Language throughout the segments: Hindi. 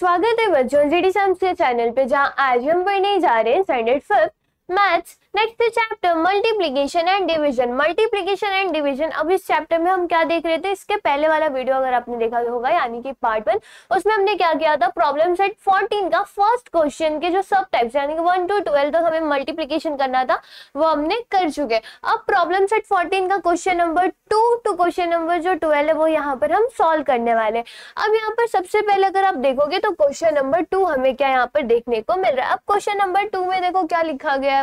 स्वागत है बच्चों जीडी चैम्प्स के चैनल पे, जहां आज हम पढ़ने जा रहे हैं standard 5 maths next chapter multiplication and division. Multiplication and division, अब इस चैप्टर में हम क्या देख रहे थे, इसके पहले वाला वीडियो अगर आपने देखा होगा यानी कि पार्ट 1, उसमें हमने क्या किया था, प्रॉब्लम सेट 14 का फर्स्ट क्वेश्चन के जो सब टाइप्स यानी कि 1 to 12 तक हमें मल्टीप्लिकेशन करना था, वो हमने कर चुके। अब प्रॉब्लम सेट 14 का question number 2 to question number जो 12 है वो यहाँ पर हम सॉल्व करने वाले हैं। अब यहाँ पर सबसे पहले अगर आप देखोगे तो क्वेश्चन नंबर 2 हमें क्या यहाँ पर देखने को मिल रहा है। अब क्वेश्चन नंबर 2 में देखो क्या लिखा गया है,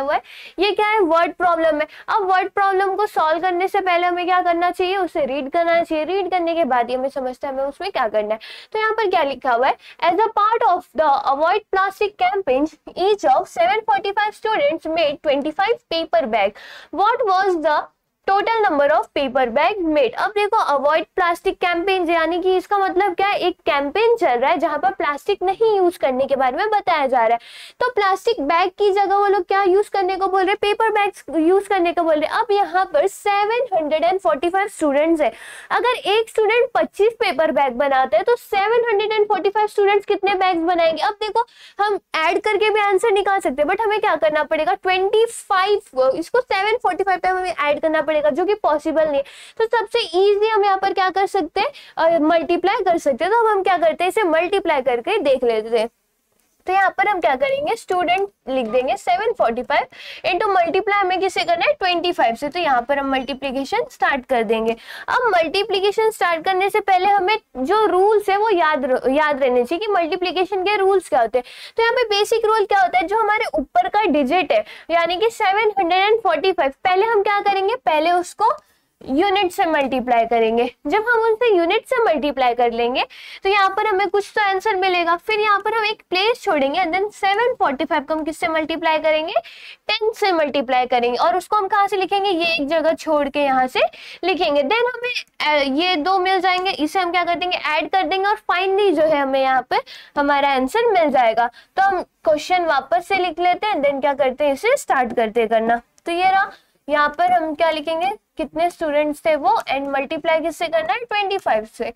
ये क्या है, वर्ड प्रॉब्लम है। अब वर्ड प्रॉब्लम को सॉल्व करने से पहले हमें क्या करना चाहिए, उसे रीड करना चाहिए। रीड करने के बाद हमें समझता है हमें उसमें क्या करना है। तो यहाँ पर क्या लिखा हुआ है, as a part of the avoid plastic campaign each of 745 students made 25 paper bag, what was the total number of paper bag made. अब देखो अवॉइड प्लास्टिक कैंपेन्स यानी कि इसका मतलब क्या है, एक कैंपेन चल रहा है जहां पर प्लास्टिक नहीं यूज करने के बारे में बताया जा रहा है। तो प्लास्टिक बैग की जगह वो लोग क्या यूज करने को बोल रहे हैं, पेपर बैग्स यूज करने को बोल रहे हैं। अब यहाँ पर 745 स्टूडेंट्स है, अगर एक स्टूडेंट 25 पेपर बैग बनाता है तो 745 स्टूडेंट्स कितने बैग बनाएंगे। अब देखो हम एड करके भी आंसर निकाल सकते हैं, बट हमें क्या करना पड़ेगा, 25 इसको 745 पे हमें ऐड करना पड़ेगा जो कि पॉसिबल नहीं है। तो सबसे इजी हम यहाँ पर क्या कर सकते हैं, मल्टीप्लाई कर सकते हैं। तो हम क्या करते हैं, इसे मल्टीप्लाई करके देख लेते हैं। तो यहाँ पर हम क्या करेंगे, स्टूडेंट लिख देंगे 745 इनटू मल्टीप्लाई हमें किसे करना है, 25 से। तो यहाँ पर हम मल्टीप्लिकेशन स्टार्ट कर देंगे। अब मल्टीप्लिकेशन स्टार्ट करने से पहले हमें जो रूल्स है वो याद रहने चाहिए कि मल्टीप्लिकेशन के रूल्स क्या होते हैं। तो यहाँ पे बेसिक रूल क्या होता है, जो हमारे ऊपर का डिजिट है यानी कि 745, पहले हम क्या करेंगे, पहले उसको यूनिट से मल्टीप्लाई करेंगे। जब हम उनसे यूनिट से मल्टीप्लाई कर लेंगे तो यहाँ पर हमें कुछ तो आंसर मिलेगा, फिर यहाँ पर हम एक प्लेस छोड़ेंगे एंड देन 745 को हम किससे मल्टीप्लाई करेंगे, 10 से मल्टीप्लाई करेंगे। और उसको हम कहाँ से लिखेंगे, ये एक जगह छोड़ के यहाँ से लिखेंगे। देन हमें ये 2 मिल जाएंगे, इसे हम क्या कर देंगे, ऐड कर देंगे और फाइनली जो है हमें यहाँ पर हमारा आंसर मिल जाएगा। तो हम क्वेश्चन वापस से लिख लेते हैं, देन क्या करते हैं, इसे स्टार्ट करते करना। तो ये रहा, यहाँ पर हम क्या लिखेंगे, कितने स्टूडेंट्स थे वो, एंड मल्टीप्लाई किससे करना है, 25 से।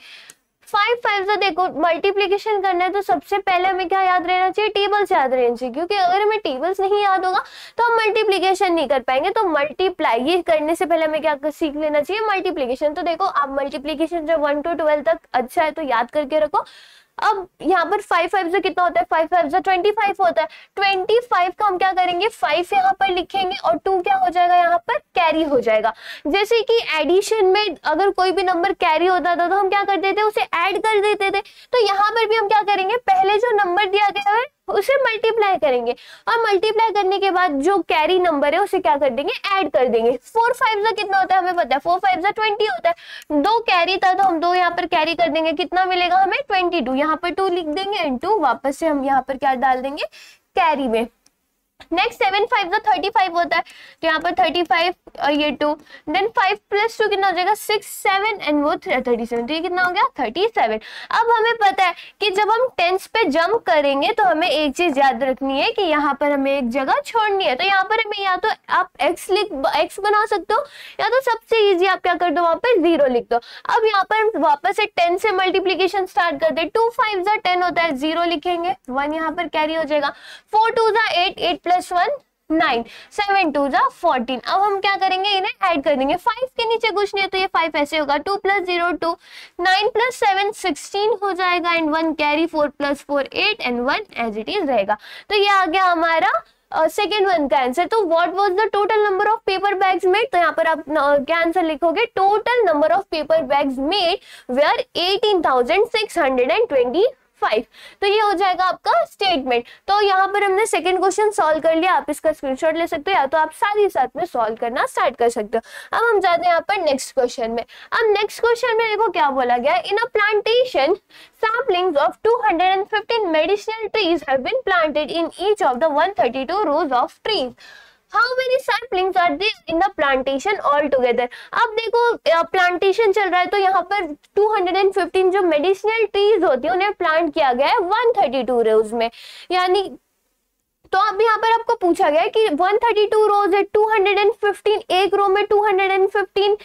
5 से देखो मल्टीप्लिकेशन करना है तो सबसे पहले हमें क्या याद रहना चाहिए, टेबल्स याद रहना चाहिए, क्योंकि अगर हमें टेबल्स नहीं याद होगा तो हम मल्टीप्लिकेशन नहीं कर पाएंगे। तो मल्टीप्लाई ये करने से पहले हमें क्या सीख लेना चाहिए, मल्टीप्लिकेशन। तो देखो आप मल्टीप्लिकेशन जो 1 to 12 तक अच्छा है तो याद करके रखो। अब यहाँ पर 5 से कितना होता है, 5 से 25 होता है। 25 का हम क्या करेंगे, 5 यहाँ पर लिखेंगे और 2 क्या हो जाएगा, यहाँ पर कैरी हो जाएगा। जैसे कि एडिशन में अगर कोई भी नंबर कैरी होता था तो हम क्या करते थे, उसे ऐड कर देते थे। तो यहाँ पर भी हम क्या करेंगे, पहले जो नंबर दिया गया है उसे मल्टीप्लाई करेंगे और मल्टीप्लाई करने के बाद जो कैरी नंबर है उसे क्या कर देंगे, ऐड कर देंगे। 4 से कितना होता है हमें पता है, 4 से 20 होता है। 2 कैरी था तो हम 2 यहाँ पर कैरी कर देंगे, कितना मिलेगा हमें 22, यहाँ पर 2 लिख देंगे एंड 2 वापस से हम यहाँ पर क्या डाल देंगे, कैरी में। नेक्स्ट 7 से 35 होता है तो यहाँ पर 35 और ये 2, देन 5 + 2 कितना हो जाएगा 6, 7 एंड वो 37। तो ये कितना हो गया 37। अब हमें पता है कि जब हम 10s पे जंप करेंगे तो हमें एक चीज याद रखनी है कि यहाँ पर हमें एक जगह छोड़नी है। तो यहाँ पर हमें या तो आप x बना सकते हो या तो सबसे ईजी आप क्या कर दो वहाँ पर 0 लिख दो। अब यहाँ पर हम वापस से 10 से मल्टीप्लीकेशन स्टार्ट करते हैं। 2 5 10 होता है, 0 लिखेंगे, 1 यहाँ पर कैरी हो जाएगा। 4 2 8, 8 + 1 9, 7 2 14। अब हम क्या करेंगे, इन्हें ऐड कर देंगे। 5 के नीचे कुछ नहीं है तो ये 5 ऐसे होगा। 2 + 0 2, 9 + 7 16 हो जाएगा and 1 carry. 4 + 4 8 and 1 as it is रहेगा। तो ये आ गया हमारा सेकेंड वन का आंसर। तो what was the total number of paper bags made, तो यहाँ पर आप क्या आंसर लिखोगे, total number of paper bags made were 18,620। तो ये हो जाएगा आपका स्टेटमेंट। तो यहाँ पर हमने सेकंड क्वेश्चन सॉल्व कर लिया। आप इसका स्क्रीनशॉट ले सकते हो या तो आप साथ में सॉल्व करना स्टार्ट कर सकते हो। अब हम जाते हैं यहाँ पर नेक्स्ट क्वेश्चन में। अब नेक्स्ट क्वेश्चन में देखो क्या बोला गया, in a plantation saplings of 215 medicinal trees have been planted in each of the 132 rows of trees. How many saplings are there in the plantation altogether? अब देखो प्लांटेशन चल रहा है तो यहाँ पर 215 जो मेडिसिनल ट्रीज होती है उन्हें प्लांट किया गया है 132 रोज में, यानी तो अब यहाँ पर आपको पूछा गया है कि 132 रोज है, 215 एक रो में 215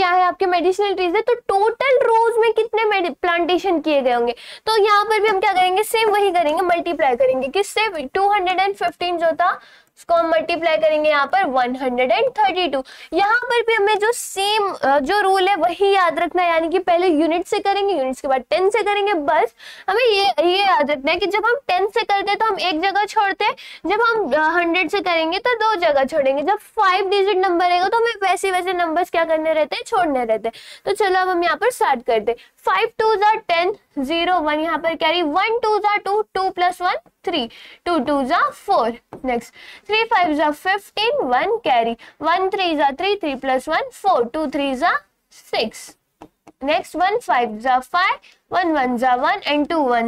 क्या है आपके मेडिसिनल ट्रीज है, तो टोटल रोज में कितने प्लांटेशन किए गए होंगे। तो यहाँ पर भी हम क्या करेंगे, सेम वही करेंगे, मल्टीप्लाई करेंगे किससे, 215 जो था उसको हम मल्टीप्लाई करेंगे यहाँ पर 132। यहाँ पर भी हमें जो सेम जो रूल है वही याद रखना है, यानी कि पहले यूनिट से करेंगे, यूनिट के बाद 10 से करेंगे। बस हमें ये याद रखना है कि जब हम 10 से करते हैं तो हम एक जगह छोड़ते हैं, जब हम 100 से करेंगे तो दो जगह छोड़ेंगे, जब 5 डिजिट नंबर रहेगा तो हमें वैसे नंबर्स क्या करने रहते हैं, छोड़ने रहते हैं। तो चलो अब हम यहाँ पर स्टार्ट करते हैं। 5 2 10 0 1 यहाँ पर carry, 1 2 2, 2 + 1 3, 2 2 4, next 3 5 15, 1 carry, 1 3 3, 3 + 1 4, 2 3 6, next 1 5 5, 1 1 1 and 2 1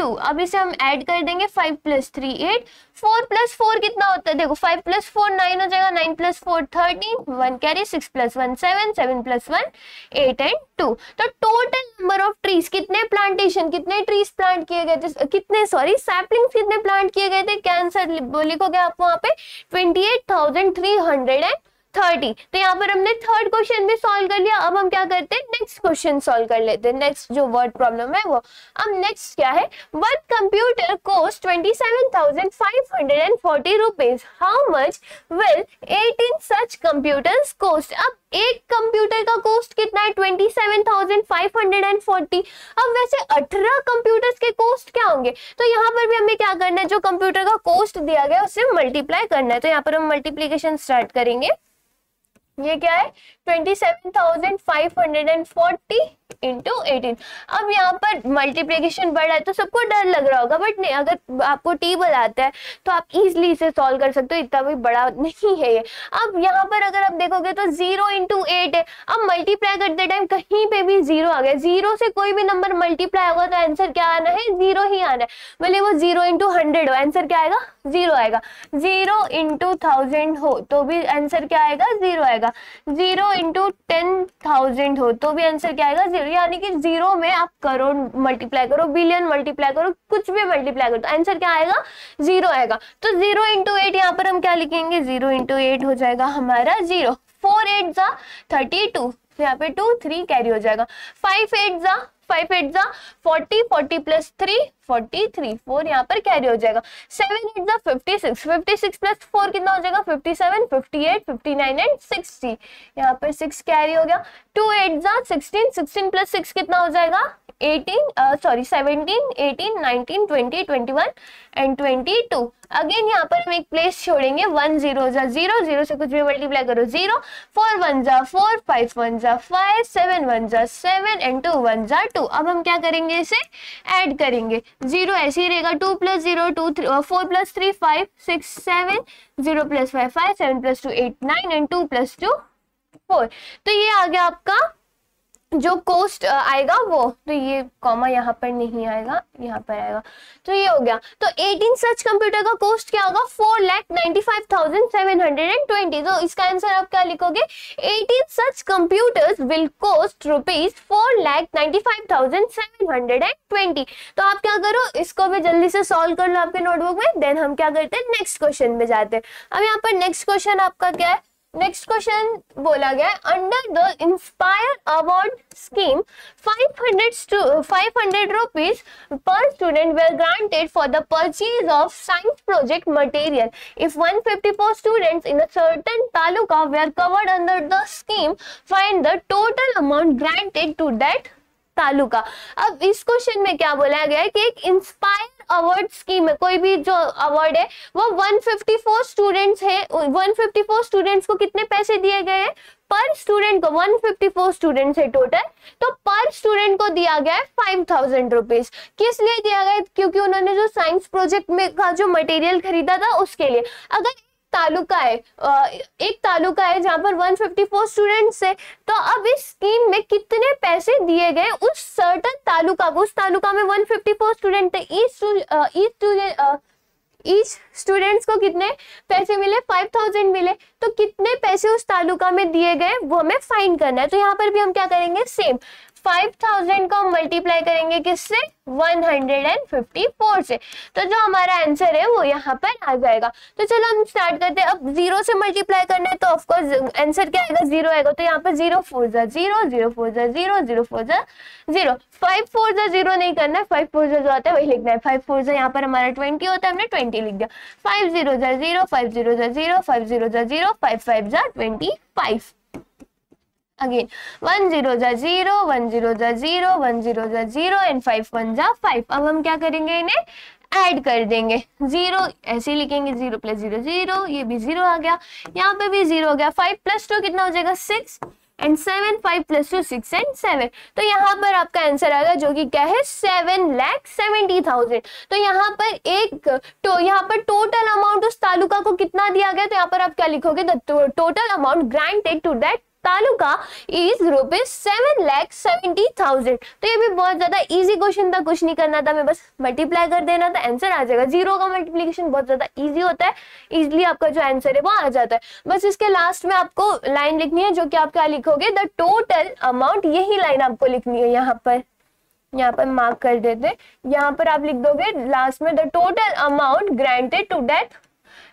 2। अब इसे हम ऐड कर देंगे, 5 + 3 8, 4 + 4 कितना होता है, देखो 5 + 4 9 हो जाएगा, 9 + 4 13, 1 कैरी, 6 + 1 7, 7 + 1 8 एंड 2। तो टोटल नंबर ऑफ ट्रीज कितने, प्लांटेशन कितने ट्रीज प्लांट किए गए थे, कितने सॉरी सैपलिंग्स कितने प्लांट किए गए थे, कैंसर लिखोगे आप वहाँ पे 28,330। तो यहाँ पर हमने थर्ड क्वेश्चन भी सॉल्व कर लिया। अब हम क्या करते हैं, नेक्स्ट क्वेश्चन सॉल्व कर लेते हैं, नेक्स्ट जो वर्ड प्रॉब्लम है वो। अब नेक्स्ट क्या है, one computer cost 27,540 rupees, how much will 18 such computers cost. अब एक कंप्यूटर का कॉस्ट कितना है, 27,540। अब वैसे 18 कंप्यूटर्स के कॉस्ट क्या होंगे, तो यहाँ पर भी हमें क्या करना है, जो कंप्यूटर का कॉस्ट दिया गया उससे मल्टीप्लाई करना है। तो यहाँ पर हम मल्टीप्लीकेशन स्टार्ट करेंगे, ये क्या है 27,540 इंटू 18। अब यहाँ पर मल्टीप्लीकेशन बढ़ रहा है तो सबको डर लग रहा होगा, बट नहीं, अगर आपको टेबल आता है तो आप इजीली इसे सॉल्व कर सकते हो, इतना भी बड़ा नहीं है ये। अब यहाँ पर अगर आप देखोगे तो 0 इंटू 8 है, अब मल्टीप्लाई करते टाइम कहीं पे भी 0 आ गया, 0 से कोई भी नंबर मल्टीप्लाई होगा तो आंसर क्या आना है, 0 ही आना है, भले वो 0 इंटू 100 हो, आंसर क्या आएगा 0 आएगा, 0 इंटू 1000 हो तो भी आंसर क्या आएगा 0 आएगा, 0 इंटू 10,000 हो तो भी आंसर क्या आएगा 0। यानी कि 0 में आप करोड़ मल्टीप्लाई करो, बिलियन मल्टीप्लाई करो, कुछ भी मल्टीप्लाई करो तो आंसर क्या आएगा 0 आएगा। तो 0 इंटू 8 यहाँ पर हम क्या लिखेंगे, 0 इंटू 8 हो जाएगा हमारा 0, 4 8 जा 32, यहाँ पे 2 3 कैरी हो जाएगा, 5 8 जा 40, 40 + 3 43, 4 यहाँ पर कैरी हो जाएगा, 7 8 जा 56, 56 + 4 कितना हो जाएगा 57, 58, 59 एंड 60, यहाँ पर 6 कैरी हो गया, 2 8 जा 16, 16 + 6 कितना हो जाएगा 17, 18, 19, 20, 21 एंड 22। अगेन यहाँ पर हम एक प्लेस छोड़ेंगे, 1 0 जा 0, 0 से कुछ भी मल्टीप्लाई करो 0, 4 1 जा 4, 5 1 जा 5, 7 1 जा 7 एंड 2 1 जा 2। अब हम क्या करेंगे, इसे ऐड करेंगे, 0 ऐसे ही रहेगा, 2 + 0, 4 + 3, 5 6 7, 0 + 5 5, 7 + 2 8 9 एंड 2 + 2 4। तो ये आ गया आपका जो कोस्ट आएगा वो। तो ये कॉमा यहाँ पर नहीं आएगा, यहाँ पर आएगा, तो ये हो गया। तो 18 सच कंप्यूटर का कोस्ट क्या होगा, 4,95,720। तो इसका आंसर आप क्या लिखोगे, 18 such computers will cost rupees 4,95,720। तो आप क्या करो, इसको भी जल्दी से सॉल्व कर लो आपके नोटबुक में, देन हम क्या करते हैं नेक्स्ट क्वेश्चन में जाते हैं। अब यहाँ पर नेक्स्ट क्वेश्चन आपका क्या है, नेक्स्ट क्वेश्चन बोला गया है, under the inspire award scheme 500 rupees per student were granted for the purchase of science project material if 154 students in a certain taluka were covered under the scheme, find the total amount granted to that taluka. अब इस क्वेश्चन में क्या बोला गया है कि एक इंस्पायर अवार्ड स्कीम है, कोई भी जो अवार्ड है वो 154 स्टूडेंट्स है, 154 स्टूडेंट्स को कितने पैसे दिए गए हैं, पर स्टूडेंट को 154 स्टूडेंट्स है टोटल, तो पर स्टूडेंट को दिया गया है 5,000 रुपीज। किस लिए दिया गया, क्योंकि उन्होंने जो साइंस प्रोजेक्ट में का जो मटेरियल खरीदा था उसके लिए। अगर तालुका है, एक तालुका है जहां पर 154 स्टूडेंट्स है, तो अब इस स्कीम में कितने पैसे दिए गए उस सर्टन तालुका को, उस तालुका में 154 स्टूडेंट है, ईच स्टूडेंट्स को कितने पैसे मिले, 5,000 मिले, तो कितने पैसे उस तालुका में दिए गए वो हमें फाइंड करना है। तो यहाँ पर भी हम क्या करेंगे, सेम 5000 को हम मल्टीप्लाई करेंगे किससे, 154 से, तो जो हमारा आंसर है वो यहाँ पर आ जाएगा। तो चलो हम स्टार्ट करते हैं। अब जीरो से मल्टीप्लाई करना है तो ऑफकोर्स आंसर क्या आएगा, जीरो आएगा। तो यहाँ पर 0 4 0 0 4 0 0 4 0 0 5 4 0 नहीं करना है, 5 4 जो आता है वही लिखना है। 5 4 यहाँ पर हमारा 20 होता है, हमने 20 लिख दिया। 5 0 0 5 0 0 5 0 0 5 5 0 25 Again, 1 0 0 1 0 0 1 0 0 and 5 1 5। अब हम क्या करेंगे, इन्हें ऐड कर देंगे। 0 ऐसे लिखेंगे, 0 + 0 0, ये भी 0 आ गया, यहाँ पे भी 0 हो गया। 5 + 2 कितना हो जाएगा, 6 एंड 7। 5 + 2 6 एंड 7। तो यहाँ पर आपका आंसर आएगा जो कि क्या है, 7,70,000। तो यहाँ पर यहाँ पर टोटल अमाउंट उस तालुका को कितना दिया गया, तो यहाँ पर आप क्या लिखोगे, the total amount granted to that taluka is rupees 7,70,000। तो ये भी बहुत ज्यादा इजी क्वेश्चन था, कुछ नहीं करना था, मैं बस मल्टीप्लाई कर देना था, आंसर आ जाएगा। 0 का मल्टीप्लिकेशन बहुत ज्यादा इजी होता है, इजीली आपका जो आंसर है वो आ जाता है। बस इसके लास्ट में आपको लाइन लिखनी है जो कि आप क्या लिखोगे, द टोटल अमाउंट, यही लाइन आपको लिखनी है। यहाँ पर मार्क कर देते, यहाँ पर आप लिख दोगे लास्ट में, the total amount granted to that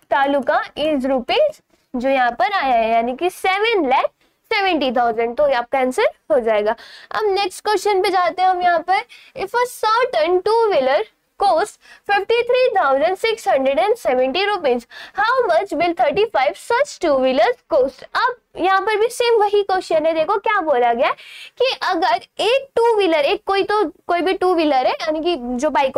taluka is rupees, जो यहाँ पर आया है यानी कि 7,70,000। तो आपका आंसर हो जाएगा। अब नेक्स्ट क्वेश्चन पे जाते हैं हम। यहाँ पर if a certain two wheeler cost 53,670 rupees, how much will 35 such two wheeler cost. अब यहाँ पर भी सेम वही क्वेश्चन है। देखो क्या बोला गया कि अगर एक टू व्हीलर, एक कोई भी टू व्हीलर है यानी कि जो बाइक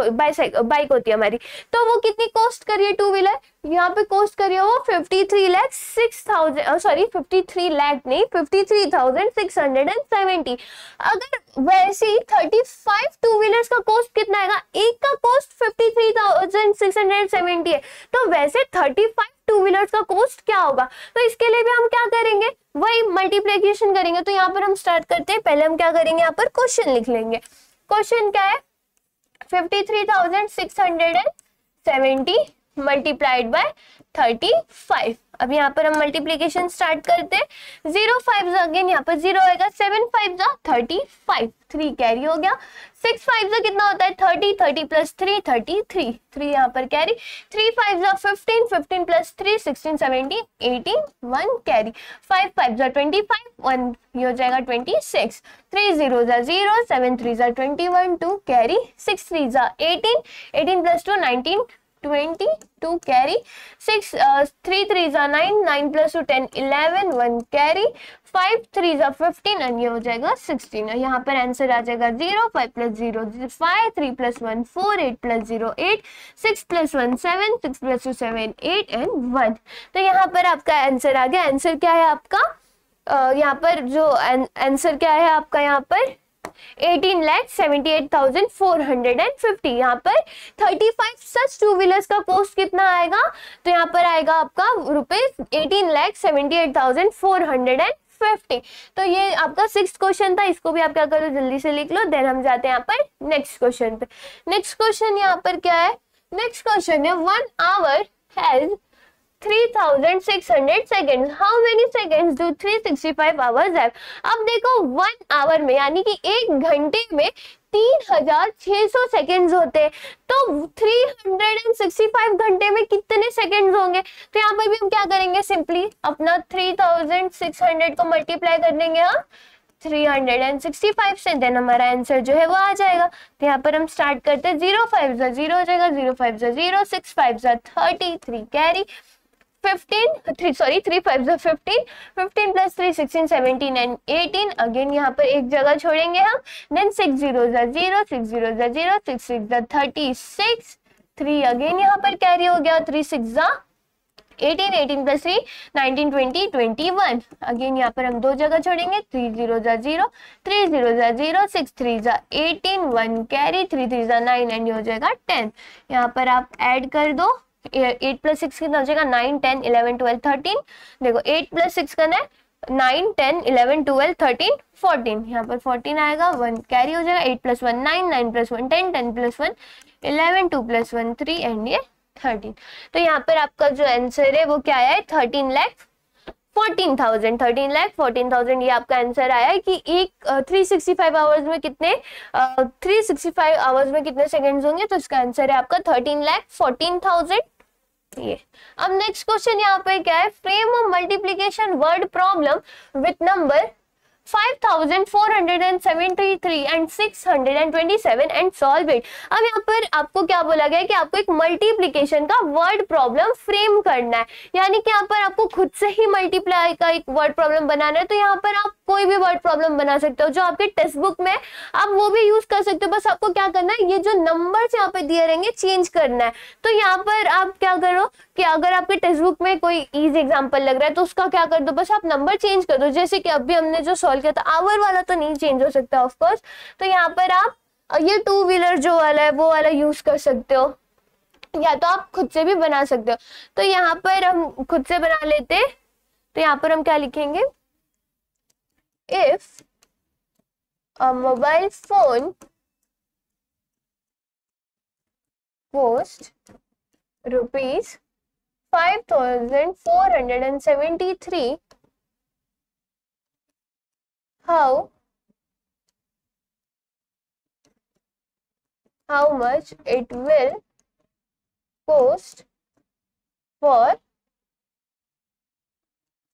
होती है हमारी, तो वो कितनी कॉस्ट करिए टू व्हीलर, यहाँ पे कॉस्ट करिए वो 53,670। अगर वैसे ही 35 टू व्हीलर्स का कॉस्ट कितना आएगा, एक का कॉस्ट 53,670 है, तो वैसे 35 टू व्हीलर्स का कॉस्ट क्या होगा। तो इसके लिए भी हम क्या करेंगे, वही मल्टीप्लिकेशन करेंगे। तो यहाँ पर हम स्टार्ट करते हैं। पहले हम क्या करेंगे, यहाँ पर क्वेश्चन लिख लेंगे। क्वेश्चन क्या है, 53,670 मल्टीप्लाइड बाय 35। अब यहाँ पर हम मल्टीप्लिकेशन स्टार्ट करते हैं। 0 5 अगेन यहाँ पर 0 आएगा, 7 5 35, 3 कैरी हो गया। 6 5 कितना होता है, 30 30 + 3 33, 3 यहाँ पर कैरी। 3 5 15 15 + 3 16 17 18 1 कैरी। 5 5 25 1 ये हो जाएगा 26। 3 0 0 7 3 21 2 कैरी। 6 3 18 18 + 2 19 22 कैरी। 6 3 3 9 9 + 2 10 11 1 कैरी। 5 3 15 और ये हो जाएगा 16। यहाँ पर आंसर आ जाएगा 0। 5 + 0 5। 3 + 1 4। 8 + 0 8। 6 + 1 7। 6 + 2 7 8 एंड 1। तो यहाँ पर आपका आंसर आ गया। आंसर क्या है आपका, यहाँ पर जो आंसर क्या है आपका, यहाँ पर 18,78,450। यहाँ पर 35 सच टू व्हीलर्स का कॉस्ट कितना आएगा, तो यहाँ पर आएगा आपका रुपीज 18,78,450। तो ये आपका 6th क्वेश्चन था। इसको भी आप क्या करो, जल्दी से लिख लो। देन हम जाते हैं यहाँ पर नेक्स्ट क्वेश्चन पे। नेक्स्ट क्वेश्चन यहाँ पर क्या है, नेक्स्ट क्वेश्चन है 1 hour has 3,600 second, how many second do 365 hours है। अब देखो 1 hour में यानी कि 1 घंटे में 3,600 सेकेंड होते हैं, तो 365 घंटे में कितने सेकेंड होंगे। तो यहाँ पर भी हम क्या करेंगे, सिंपली अपना 3,600 को मल्टीप्लाई कर देंगे हम 365 से, देन हमारा आंसर जो है वो आ जाएगा। तो यहाँ पर हम स्टार्ट करते हैं। 0 5 0 हो जाएगा, 0 5 0 6 5 30 3 कैरी। 3 5 15 15 + 3 16 17 18। अगेन यहाँ पर एक जगह छोड़ेंगे हम। देन 6 0 0 6 0 0 6 6 36। 3 अगेन यहाँ पर कैरी हो गया। 3 6 18 18 + 3 19 20 21। अगेन यहाँ पर हम 2 जगह छोड़ेंगे। 3 0 0 3 0 0 6 3 18 1 कैरी। 3 3 9 एंड हो जाएगा 10। यहाँ पर आप ऐड कर दो। 8 + 6 कितना हो जाएगा, 9 10 11 12 13। देखो 8 + 6 करना है, 9 10 11 12 13 14। यहाँ पर 14 आएगा, 1 कैरी हो जाएगा। 8 + 1 9 9 + 1 10 10 + 1 11 2 + 1 3 एंड 13। तो यहाँ पर आपका जो आंसर है वो क्या आया है, 13,00,000 14,000 13,14,000 ये आपका आंसर आया कि एक 365 आवर्स में कितने 365 आवर्स में कितने सेकंड्स होंगे, तो इसका आंसर है आपका 13,14,000 ये। अब नेक्स्ट क्वेश्चन यहाँ पे क्या है, frame of multiplication word problem with number 5473 and 627 and solve it। अब यहाँ पर आपको क्या बोला गया है कि आपको एक मल्टीप्लिकेशन का वर्ड प्रॉब्लम फ्रेम करना है, यानी कि यहाँ पर आपको खुद से ही मल्टीप्लाई का एक वर्ड प्रॉब्लम बनाना है। तो यहाँ पर आप कोई भी वर्ड प्रॉब्लम बना सकते हो जो आपके टेक्स्ट बुक में, आप वो भी यूज कर सकते हो। बस आपको क्या करना है, ये जो नंबर्स यहाँ पे दिए रहेंगे चेंज करना है। तो यहाँ पर आप क्या करो कि अगर आपके टेक्स्ट बुक में कोई इजी एग्जाम्पल लग रहा है तो उसका क्या कर दो, बस आप नंबर चेंज कर दो। जैसे कि अभी हमने जो तो आवर वाला तो नहीं चेंज हो सकता ऑफ कोर्स, तो यहाँ पर आप ये टू व्हीलर जो वाला है वो वाला यूज कर सकते हो, या तो आप खुद से भी बना सकते हो। तो यहाँ पर हम खुद से बना लेते, तो यहाँ पर हम क्या लिखेंगे, if a mobile phone cost rupees 5473, how much it will cost for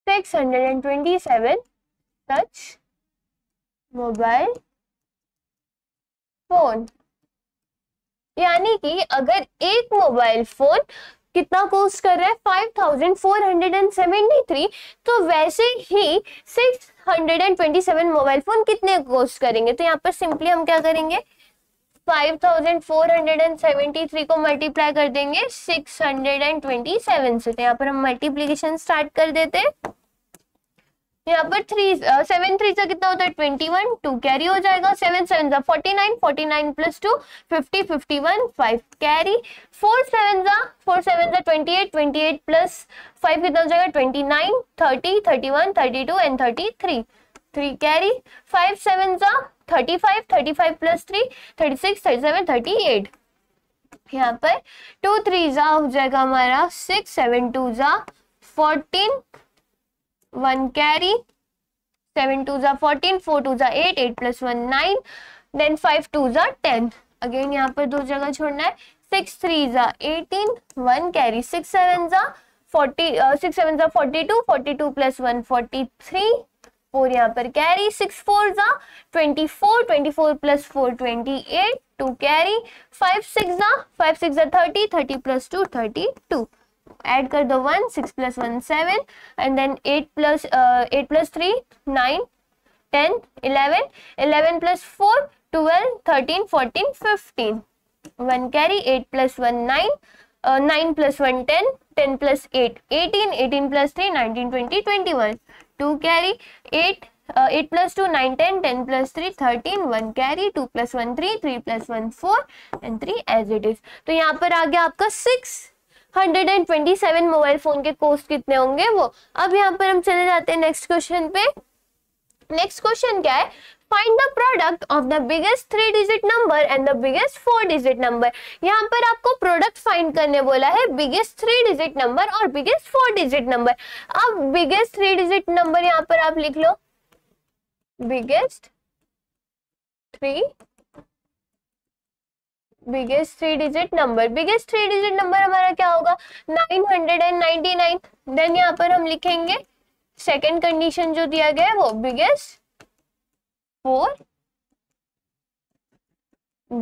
627 such mobile phone। यानी कि अगर एक मोबाइल फोन कितना कोस्ट कर रहा है 5473, तो वैसे ही 627 मोबाइल फोन कितने कोस्ट करेंगे। तो यहाँ पर सिंपली हम क्या करेंगे, 5473 को मल्टीप्लाई कर देंगे 627 से। तो यहाँ पर हम मल्टीप्लीकेशन स्टार्ट कर देते हैं। यहाँ पर 3 7 3 से कितना होता है 21, 2 कैरी हो जाएगा, 7 7 जा 49, 49 प्लस 2 50, 51, 5 कैरी, 4 7 जा 28, 28 प्लस 5 कितना हो जाएगा 29, 30, 31, 32 एंड 33, 3 कैरी, 5 7 जा 35, 35 प्लस 3 36, 37, 38। यहाँ पर 2 3 जा हो जाएगा हमारा 6 7 2 जा 14, 1 कैरी, 7 2 जा 14, 4 2 जा 8, 8 plus 1 9, then 5 2 जा 10। अगेन यहाँ पर दो जगह छोड़ना है, 6 3 जा 18, 1 कैरी, 6 7 जा 6 7 जा 42, 42 plus 1 43, 4 यहाँ पर कैरी, 6 4 जा 24, 24 plus 4 28, 2 कैरी, 5 6 जा 30, 30 plus 2 32। ऐड कर दो 1, 6 plus 1 7 and then 8 plus 3 9 10 11, 11 plus 4 12 13 14 15, 1 carry, 8 plus 1 9, 9 plus 1 10, 10 plus 8 18, 18 plus 3 19 20 21, 2 carry, 8 plus 2 9 10, 10 plus 3 13, 1 carry, 2 plus 1 3, 3 plus 1 4 and 3 as it is। तो यहाँ पर आ गया आपका 627 मोबाइल फोन के कोस्ट कितने होंगे वो। अब यहाँ पर हम चले जाते हैं नेक्स्ट क्वेश्चन पे। नेक्स्ट क्वेश्चन क्या है, find the product of the biggest 3 digit number and the biggest 4 digit number. यहाँ पर आपको प्रोडक्ट फाइंड करने बोला है, बिगेस्ट 3 डिजिट नंबर और बिगेस्ट 4 डिजिट नंबर। अब बिगेस्ट 3 डिजिट नंबर यहाँ पर आप लिख लो, biggest 3 digit number. Biggest 3 digit number हमारा क्या होगा 999। देन यहाँ पर हम लिखेंगे सेकंड कंडीशन जो दिया गया है वो biggest 4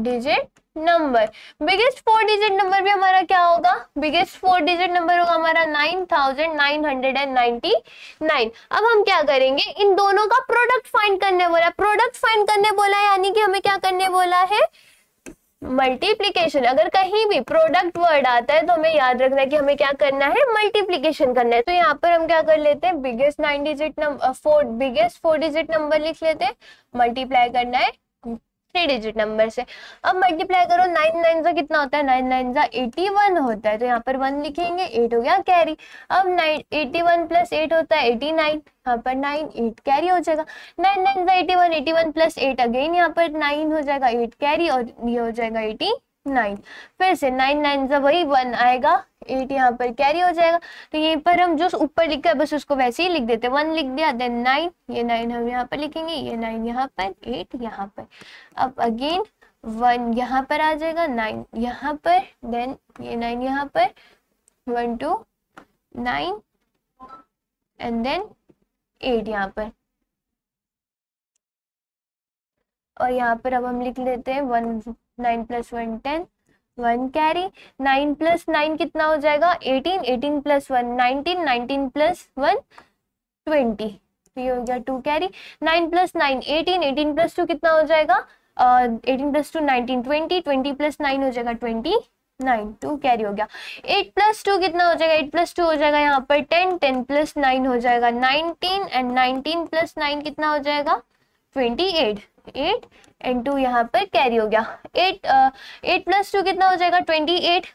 digit number. Biggest 4 digit number भी हमारा क्या होगा, बिगेस्ट 4 डिजिट नंबर होगा हमारा 9999। अब हम क्या करेंगे, इन दोनों का प्रोडक्ट फाइंड करने बोला है। प्रोडक्ट फाइंड करने बोला है यानी कि हमें क्या करने बोला है, मल्टीप्लीकेशन। अगर कहीं भी प्रोडक्ट वर्ड आता है तो हमें याद रखना है कि हमें क्या करना है, मल्टीप्लीकेशन करना है। तो यहाँ पर हम क्या कर लेते हैं, biggest 9 digit number 4 digit number लिख लेते हैं, मल्टीप्लाई करना है 3 डिजिट नंबर से। अब मल्टीप्लाई करो, 9 9 जा कितना होता है 9 9 जा 81 होता है। तो यहाँ पर 1 लिखेंगे, 8 हो गया कैरी। अब 81 प्लस 8 होता है 89, यहाँ पर 9 8 कैरी हो जाएगा। 9 9 जा 81, 81 प्लस 8 अगेन यहाँ पर 9 हो जाएगा 8 कैरी और ये हो जाएगा 89। 9, फिर से 9 9 जब वही 1 आएगा 8 यहाँ पर कैरी हो जाएगा, तो यहीं पर हम जो ऊपर लिखा है बस उसको वैसे ही लिख देते हैं। 1 लिख दिया, देन 9, ये 9 हम यहाँ पर लिखेंगे, ये 9 यहाँ पर, 8 यहाँ पर। अब अगेन 1 यहाँ पर आ जाएगा, 9 यहाँ पर, देन ये 9 यहाँ पर, 1 2 9 एंड देन 8 यहाँ पर। और यहाँ पर अब हम लिख लेते हैं 1 9 प्लस 1 10, 1 कैरी, 9 प्लस 9 कितना हो जाएगा 18, 18 प्लस 1 19, 19 प्लस 1 20, ये हो गया 2 कैरी, 9 प्लस 9 18, 18 प्लस 2 कितना हो जाएगा 18 प्लस 2 19, 20, 20 प्लस 9 हो जाएगा 29, 2 कैरी हो गया। 8 प्लस 2 कितना हो जाएगा, 8 प्लस 2 हो जाएगा यहाँ पर 10, 10 प्लस 9 हो जाएगा 19 एंड 19 प्लस 9 कितना हो जाएगा 28, 8 एंड 2 यहाँ पर कैरी हो गया। 8 प्लस 2 कितना हो जाएगा 28,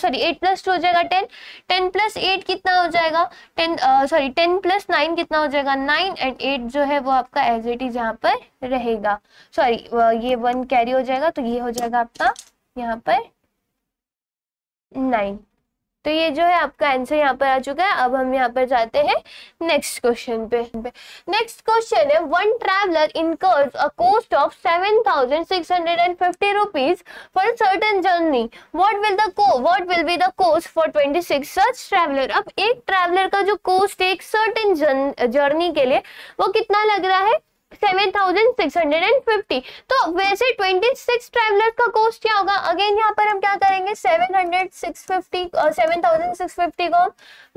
सॉरी 8 प्लस 2 हो जाएगा 10, 10 प्लस 8 कितना हो जाएगा 10 प्लस 9 कितना हो जाएगा 9 एंड 8 जो है वो आपका एज इट इज यहाँ पर रहेगा, सॉरी ये 1 कैरी हो जाएगा तो ये हो जाएगा आपका यहाँ पर 9। तो ये जो है आपका आंसर यहाँ पर आ चुका है। अब हम यहाँ पर जाते हैं नेक्स्ट क्वेश्चन पे। नेक्स्ट क्वेश्चन है 1 traveller incurs a cost of 7,650 rupees for certain journey, what will be the cost for 26 such traveller. अब एक ट्रैवलर का जो कॉस्ट है एक सर्टेन जर्नी के लिए वो कितना लग रहा है 7,650, तो वैसे 26 ट्रैवलर्स का कॉस्ट क्या होगा। अगेन यहाँ पर हम क्या करेंगे 7,650 को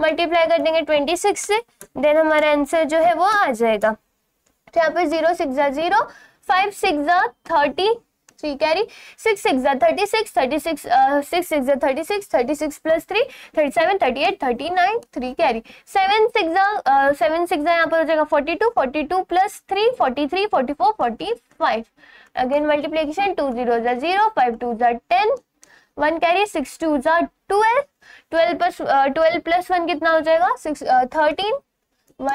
मल्टीप्लाई कर देंगे 26 से, देन हमारा आंसर जो है वो आ जाएगा। तो यहाँ पे 0 6 0, 5 6 30, 3 कैरी, 6 6 36, 36 6 6 36, 36 प्लस 3 37, 38, 39, 3 कैरी, 7 6 यहाँ पर हो जाएगा 42, 42 plus 3 43, 44, 45। Again multiplication 2 0 0, 5 2 10, 1 carry, 6 2 12, 12 plus 1 कितना हो जाएगा 6 13,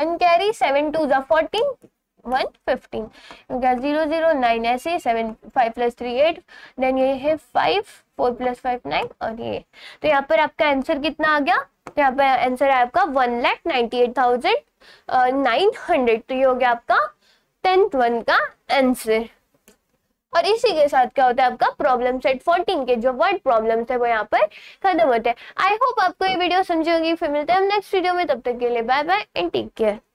1 कैरी, 7 2 14, 1 15, 0 0 9 ऐसे, 7 5 प्लस 3 8, देन ये है 5 4 प्लस 5 9 और ये, तो यहाँ पर आपका आंसर कितना आ गया, तो यहाँ पर आंसर है आपका 1,98,900। तो ये हो गया आपका 10th 1 का आंसर। और इसी के साथ क्या होता है आपका प्रॉब्लम सेट 14 के जो वर्ड प्रॉब्लम्स है वो यहाँ पर खत्म होते हैं। आई होप आपको ये वीडियो समझी होगी। फिर मिलते हैं हम नेक्स्ट वीडियो में, तब तक के लिए bye bye and take care.